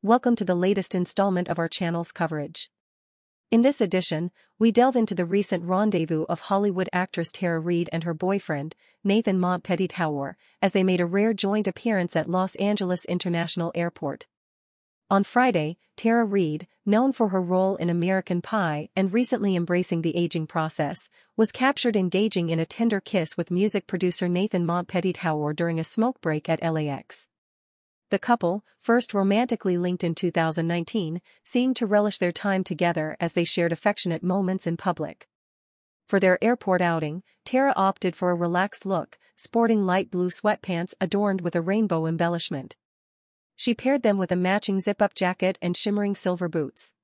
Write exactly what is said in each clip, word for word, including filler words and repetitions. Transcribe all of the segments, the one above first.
Welcome to the latest installment of our channel's coverage. In this edition, we delve into the recent rendezvous of Hollywood actress Tara Reid and her boyfriend, Nathan Montpetit-Howar, as they made a rare joint appearance at Los Angeles International Airport. On Friday, Tara Reid, known for her role in American Pie and recently embracing the aging process, was captured engaging in a tender kiss with music producer Nathan Montpetit-Howar during a smoke break at L A X. The couple, first romantically linked in two thousand nineteen, seemed to relish their time together as they shared affectionate moments in public. For their airport outing, Tara opted for a relaxed look, sporting light blue sweatpants adorned with a rainbow embellishment. She paired them with a matching zip-up jacket and shimmering silver boots.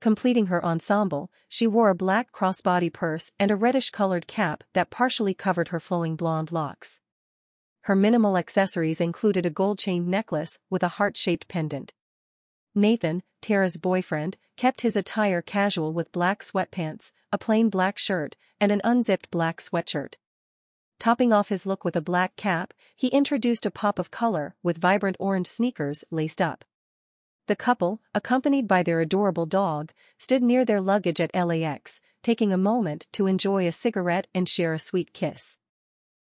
Completing her ensemble, she wore a black crossbody purse and a reddish-colored cap that partially covered her flowing blonde locks. Her minimal accessories included a gold chain necklace with a heart-shaped pendant. Nathan, Tara's boyfriend, kept his attire casual with black sweatpants, a plain black shirt, and an unzipped black sweatshirt. Topping off his look with a black cap, he introduced a pop of color with vibrant orange sneakers laced up. The couple, accompanied by their adorable dog, stood near their luggage at L A X, taking a moment to enjoy a cigarette and share a sweet kiss.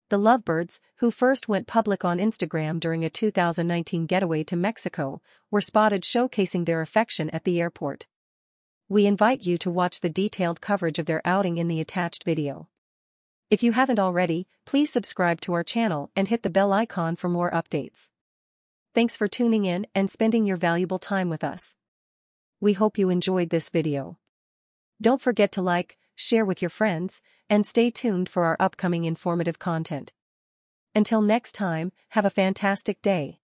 The lovebirds, who first went public on Instagram during a two thousand nineteen getaway to Mexico, were spotted showcasing their affection at the airport. We invite you to watch the detailed coverage of their outing in the attached video. If you haven't already, please subscribe to our channel and hit the bell icon for more updates. Thanks for tuning in and spending your valuable time with us. We hope you enjoyed this video. Don't forget to like, share with your friends, and stay tuned for our upcoming informative content. Until next time, have a fantastic day.